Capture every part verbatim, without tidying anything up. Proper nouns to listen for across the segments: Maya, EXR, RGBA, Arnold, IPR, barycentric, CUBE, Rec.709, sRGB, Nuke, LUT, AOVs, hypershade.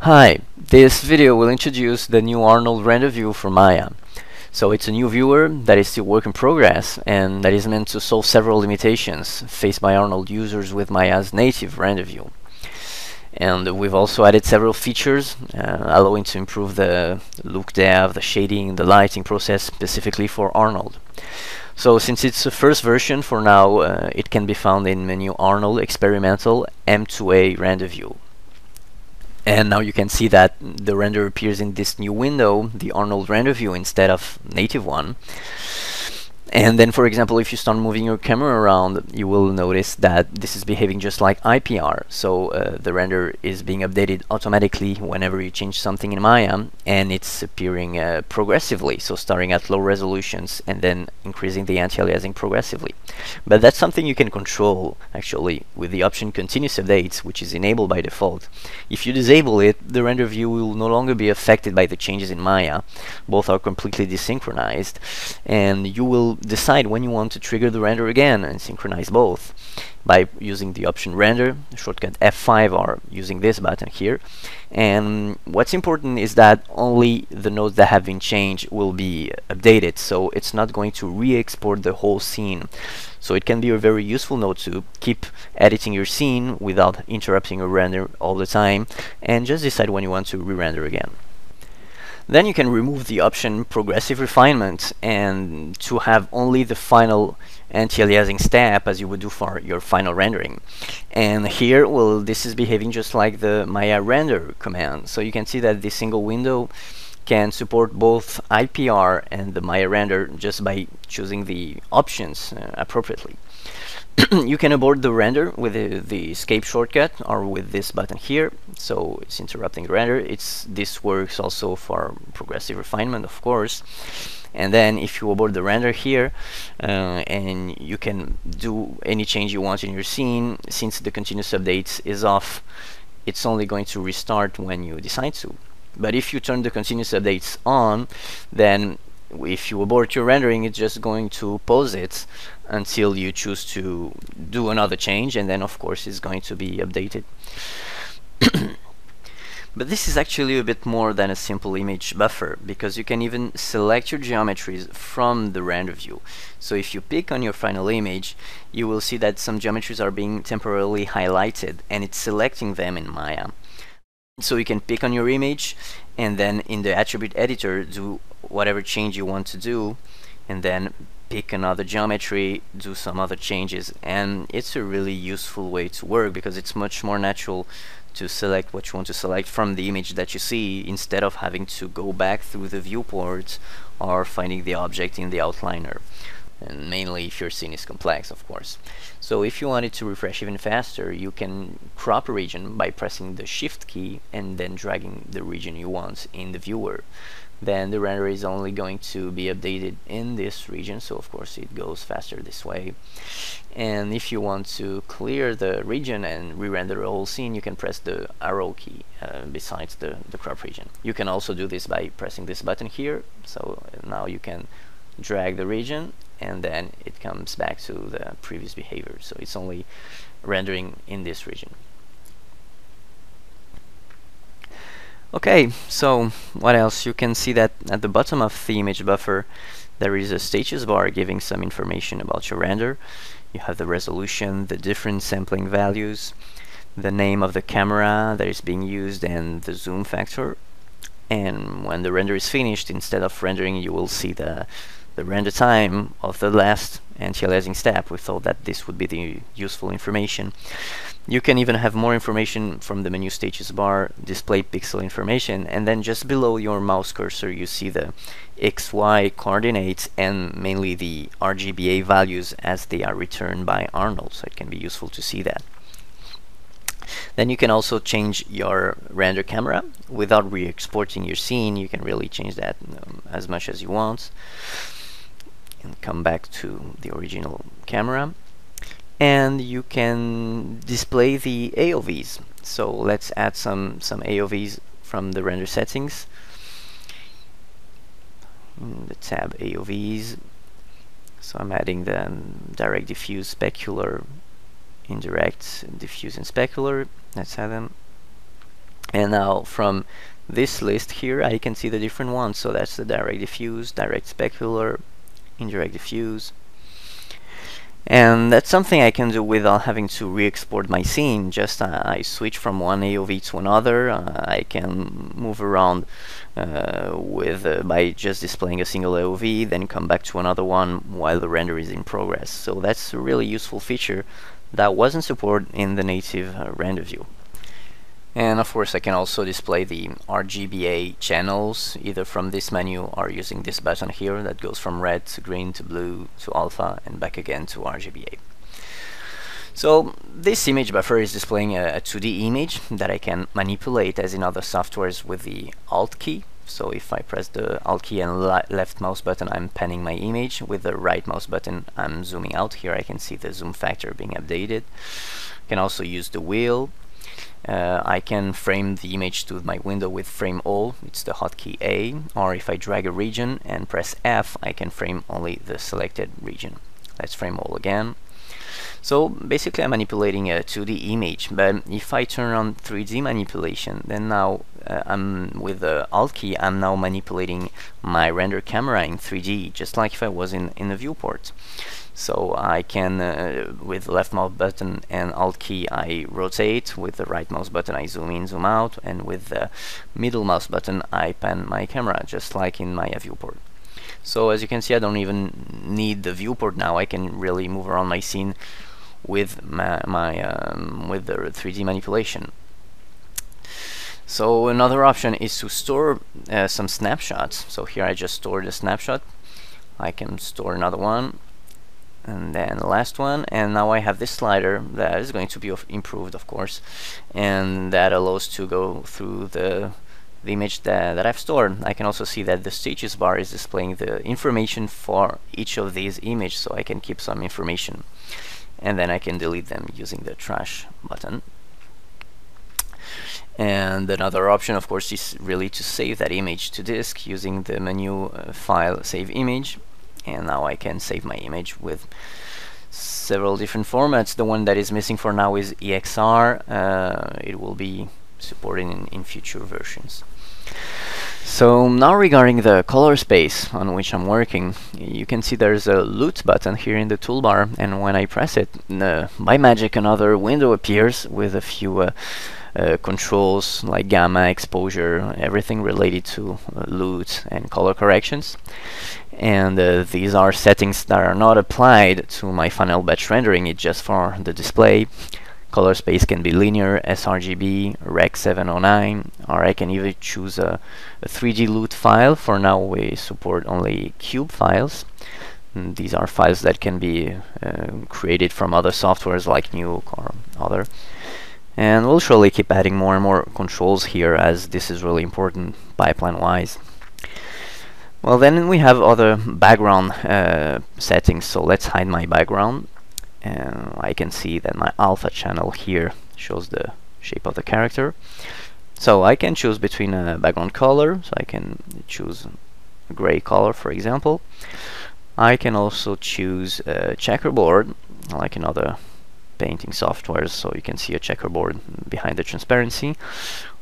Hi, this video will introduce the new Arnold render view for Maya. So it's a new viewer that is still work in progress and that is meant to solve several limitations faced by Arnold users with Maya's native render view. And we've also added several features uh, allowing to improve the look dev, the shading, the lighting process specifically for Arnold. So since it's the first version for now, uh, it can be found in menu Arnold Experimental M two A render view. And now you can see that the render appears in this new window, the Arnold render view, instead of native one. And then, for example, if you start moving your camera around, you will notice that this is behaving just like I P R. So uh, the render is being updated automatically whenever you change something in Maya, and it's appearing uh, progressively. So starting at low resolutions and then increasing the anti-aliasing progressively. But that's something you can control actually with the option Continuous Updates, which is enabled by default. If you disable it, the render view will no longer be affected by the changes in Maya. Both are completely desynchronized, and you will decide when you want to trigger the render again and synchronize both by using the option Render, shortcut F five, or using this button here. And what's important is that only the nodes that have been changed will be updated, so it's not going to re-export the whole scene. So it can be a very useful node to keep editing your scene without interrupting your render all the time, and just decide when you want to re-render again. Then you can remove the option Progressive Refinement and to have only the final anti-aliasing step as you would do for your final rendering. And here, well, this is behaving just like the Maya render command. So you can see that this single window can support both I P R and the Maya render just by choosing the options uh, appropriately. You can abort the render with the, the escape shortcut or with this button here. So it's interrupting the render. It's, this works also for progressive refinement, of course. And then if you abort the render here, uh, and you can do any change you want in your scene, since the continuous updates is off, it's only going to restart when you decide to. But if you turn the continuous updates on, then if you abort your rendering, it's just going to pause it until you choose to do another change, and then of course it's going to be updated. But this is actually a bit more than a simple image buffer, because you can even select your geometries from the render view. So if you pick on your final image, you will see that some geometries are being temporarily highlighted, and it's selecting them in Maya. So you can pick on your image, and then in the attribute editor do whatever change you want to do, and then pick another geometry, do some other changes. And it's a really useful way to work, because it's much more natural to select what you want to select from the image that you see, instead of having to go back through the viewport or finding the object in the outliner, and mainly if your scene is complex, of course. So if you wanted to refresh even faster, you can crop a region by pressing the shift key and then dragging the region you want in the viewer. Then the render is only going to be updated in this region, so of course it goes faster this way. And if you want to clear the region and re-render the whole scene, you can press the arrow key uh, besides the, the crop region. You can also do this by pressing this button here, so now you can drag the region and then it comes back to the previous behavior, so it's only rendering in this region. Okay, so what else? You can see that at the bottom of the image buffer there is a status bar giving some information about your render. You have the resolution, the different sampling values, the name of the camera that is being used, and the zoom factor. And when the render is finished, instead of rendering, you will see the, the render time of the last anti-aliasing step. We thought that this would be the useful information. You can even have more information from the menu status bar, display pixel information, and then just below your mouse cursor you see the X Y coordinates and mainly the R G B A values as they are returned by Arnold, so it can be useful to see that. Then you can also change your render camera without re-exporting your scene. You can really change that um, as much as you want, and come back to the original camera. And you can display the A O Vs. So let's add some some A O Vs from the render settings. In the tab A O Vs. So I'm adding the um, direct, diffuse, specular, indirect, diffuse, and specular. Let's add them. And now from this list here I can see the different ones. So that's the direct diffuse, direct specular, indirect diffuse. And that's something I can do without having to re-export my scene. Just uh, I switch from one A O V to another. Uh, I can move around uh, with uh, by just displaying a single A O V, then come back to another one while the render is in progress. So that's a really useful feature that wasn't supported in the native uh, render view. And of course I can also display the R G B A channels either from this menu or using this button here that goes from red to green to blue to alpha and back again to R G B A. So this image buffer is displaying a, a two D image that I can manipulate as in other softwares with the Alt key. So if I press the Alt key and left mouse button, I'm panning my image. With the right mouse button, I'm zooming out. Here I can see the zoom factor being updated. I can also use the wheel. Uh, I can frame the image to my window with frame all, it's the hotkey A, or if I drag a region and press F, I can frame only the selected region. Let's frame all again. So basically I'm manipulating a two D image, but if I turn on three D manipulation, then now uh, I'm with the Alt key, I'm now manipulating my render camera in three D, just like if I was in, in the viewport. So I can, uh, with the left mouse button and Alt key, I rotate, with the right mouse button I zoom in, zoom out, and with the middle mouse button I pan my camera, just like in Maya viewport. So as you can see, I don't even need the viewport now, I can really move around my scene with, my, my, um, with the three D manipulation. So another option is to store uh, some snapshots. So here I just stored a snapshot, I can store another one, and then last one, and now I have this slider that is going to be of improved, of course, and that allows to go through the, the image that, that I've stored. I can also see that the status bar is displaying the information for each of these images, so I can keep some information, and then I can delete them using the trash button. And another option, of course, is really to save that image to disk using the menu uh, File, Save Image. And now I can save my image with several different formats. The one that is missing for now is E X R. Uh, it will be supported in, in future versions. So now regarding the color space on which I'm working, you can see there's a L U T button here in the toolbar, and when I press it, uh, by magic another window appears with a few uh, Uh, controls like gamma, exposure, everything related to uh, L U T and color corrections. And uh, these are settings that are not applied to my final batch rendering, it's just for the display. Color space can be linear, sRGB, Rec seven oh nine, or I can even choose a, a three D L U T file. For now we support only CUBE files. And these are files that can be uh, created from other softwares like Nuke or other. And we'll surely keep adding more and more controls here, as this is really important pipeline-wise. Well, then we have other background uh, settings, so let's hide my background. And I can see that my alpha channel here shows the shape of the character. So I can choose between a background color, so I can choose a gray color, for example. I can also choose a checkerboard, like another painting softwares, so you can see a checkerboard behind the transparency,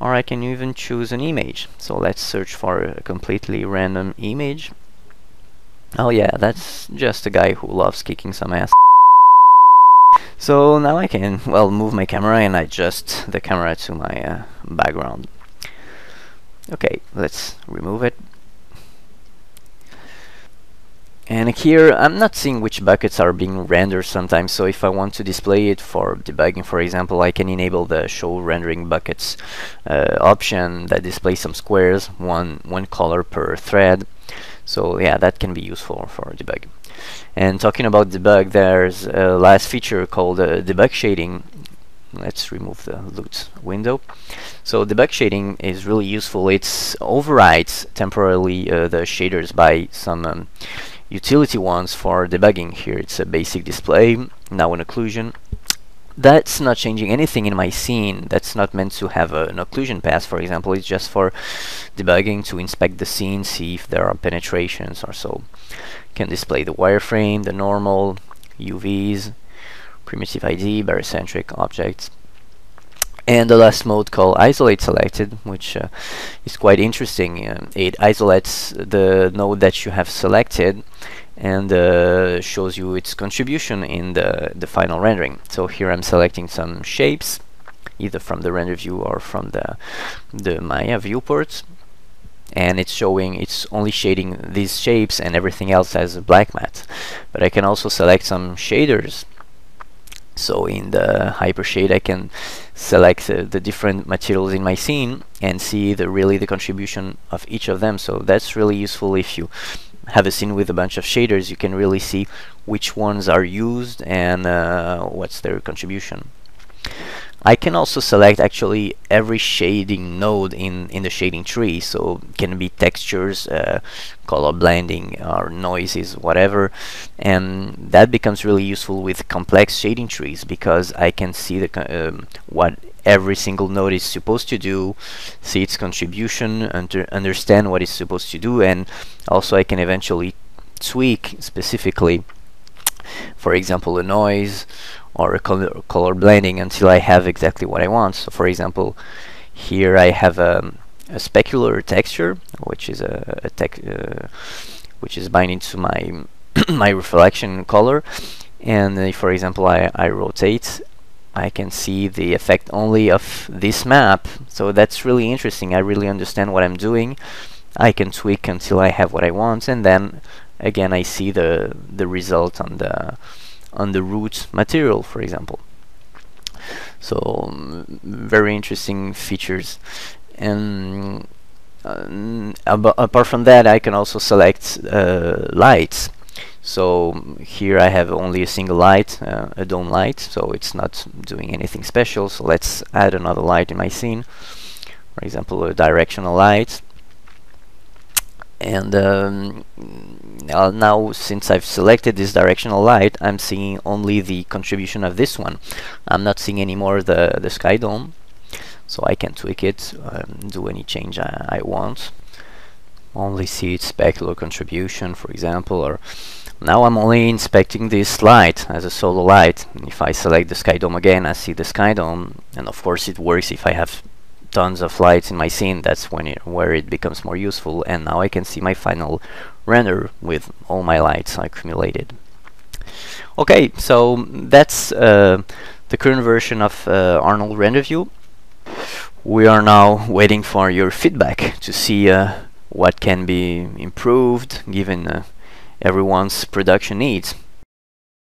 or I can even choose an image. So let's search for a completely random image. Oh yeah, that's just a guy who loves kicking some ass. So now I can, well, move my camera and adjust the camera to my uh, background. Okay, let's remove it. And here I'm not seeing which buckets are being rendered sometimes, so if I want to display it for debugging, for example, I can enable the show rendering buckets uh, option that displays some squares, one one color per thread. So yeah, that can be useful for debug. And talking about debug, there's a last feature called uh, debug shading. Let's remove the L U T window. So debug shading is really useful. It overrides temporarily uh, the shaders by some um, utility ones for debugging. Here it's a basic display, now an occlusion. That's not changing anything in my scene, that's not meant to have a, an occlusion pass, for example. It's just for debugging, to inspect the scene, see if there are penetrations or so. Can display the wireframe, the normal, U Vs, primitive I D, barycentric objects. And the last mode called isolate selected, which uh, is quite interesting. Um, it isolates the node that you have selected and uh, shows you its contribution in the, the final rendering. So here I'm selecting some shapes, either from the render view or from the, the Maya viewport. And it's showing, it's only shading these shapes, and everything else has a black matte. But I can also select some shaders. So in the hypershade I can select uh, the different materials in my scene and see the really the contribution of each of them. So that's really useful. If you have a scene with a bunch of shaders, you can really see which ones are used and uh, what's their contribution. I can also select actually every shading node in, in the shading tree, so it can be textures, uh, color blending or noises, whatever, and that becomes really useful with complex shading trees because I can see the um, what every single node is supposed to do, see its contribution, and to understand what it's supposed to do, and also I can eventually tweak specifically, for example, a noise or a color, color blending until I have exactly what I want. So for example, here I have um, a specular texture, which is a, a tec uh, which is binding to my my reflection color, and if, for example, I, I rotate, I can see the effect only of this map. So that's really interesting. I really understand what I'm doing. I can tweak until I have what I want, and then again I see the the result on the on the root material, for example. So um, very interesting features. And um, apart from that, I can also select uh, lights. So here I have only a single light, uh, a dome light, so it's not doing anything special. So let's add another light in my scene, for example, a directional light. And um, now, since I've selected this directional light, I'm seeing only the contribution of this one. I'm not seeing anymore the, the sky dome, so I can tweak it, um, do any change I, I want. Only see its specular contribution, for example, or now I'm only inspecting this light as a solo light. If I select the sky dome again, I see the sky dome, and of course it works if I have tons of lights in my scene. That's when it, where it becomes more useful. And now I can see my final render with all my lights accumulated. Okay, so that's uh, the current version of uh, Arnold Render View. We are now waiting for your feedback to see uh, what can be improved given uh, everyone's production needs.